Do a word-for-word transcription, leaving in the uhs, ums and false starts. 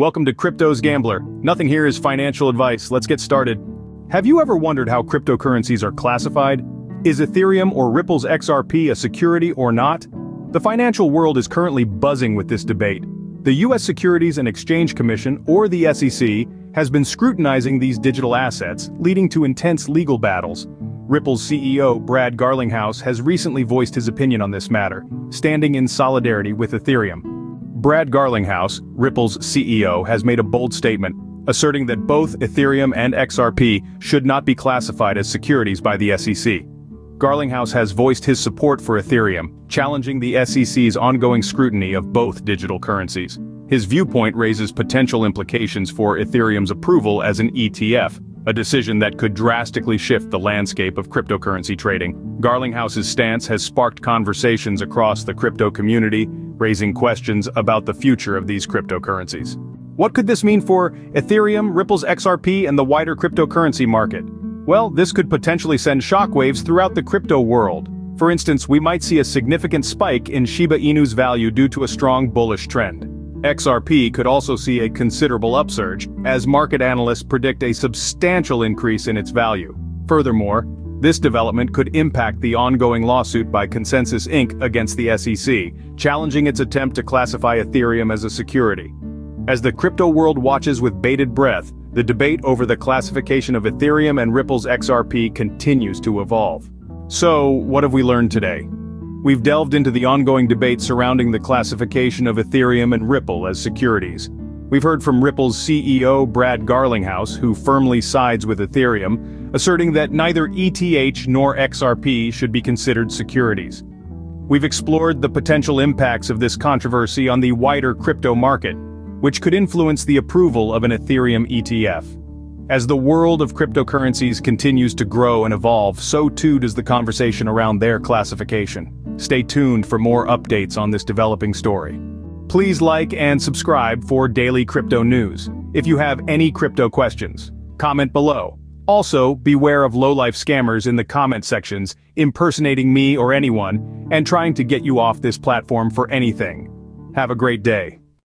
Welcome to Crypto's Gambler. Nothing here is financial advice. Let's get started. Have you ever wondered how cryptocurrencies are classified? Is Ethereum or Ripple's X R P a security or not? The financial world is currently buzzing with this debate. The U S Securities and Exchange Commission, or the S E C, has been scrutinizing these digital assets, leading to intense legal battles. Ripple's C E O, Brad Garlinghouse, has recently voiced his opinion on this matter, standing in solidarity with Ethereum. Brad Garlinghouse, Ripple's C E O, has made a bold statement, asserting that both Ethereum and X R P should not be classified as securities by the S E C. Garlinghouse has voiced his support for Ethereum, challenging the S E C's ongoing scrutiny of both digital currencies. His viewpoint raises potential implications for Ethereum's approval as an E T F, a decision that could drastically shift the landscape of cryptocurrency trading. Garlinghouse's stance has sparked conversations across the crypto community, raising questions about the future of these cryptocurrencies. What could this mean for Ethereum, Ripple's X R P, and the wider cryptocurrency market? Well, this could potentially send shockwaves throughout the crypto world. For instance, we might see a significant spike in Shiba Inu's value due to a strong bullish trend. X R P could also see a considerable upsurge, as market analysts predict a substantial increase in its value. Furthermore, this development could impact the ongoing lawsuit by Consensus Incorporated against the S E C, challenging its attempt to classify Ethereum as a security. As the crypto world watches with bated breath, the debate over the classification of Ethereum and Ripple's X R P continues to evolve. So, what have we learned today? We've delved into the ongoing debate surrounding the classification of Ethereum and Ripple as securities. We've heard from Ripple's C E O Brad Garlinghouse, who firmly sides with Ethereum, asserting that neither E T H nor X R P should be considered securities. We've explored the potential impacts of this controversy on the wider crypto market, which could influence the approval of an Ethereum E T F. As the world of cryptocurrencies continues to grow and evolve, so too does the conversation around their classification. Stay tuned for more updates on this developing story. Please like and subscribe for daily crypto news. If you have any crypto questions, comment below. Also, beware of lowlife scammers in the comment sections, impersonating me or anyone, and trying to get you off this platform for anything. Have a great day.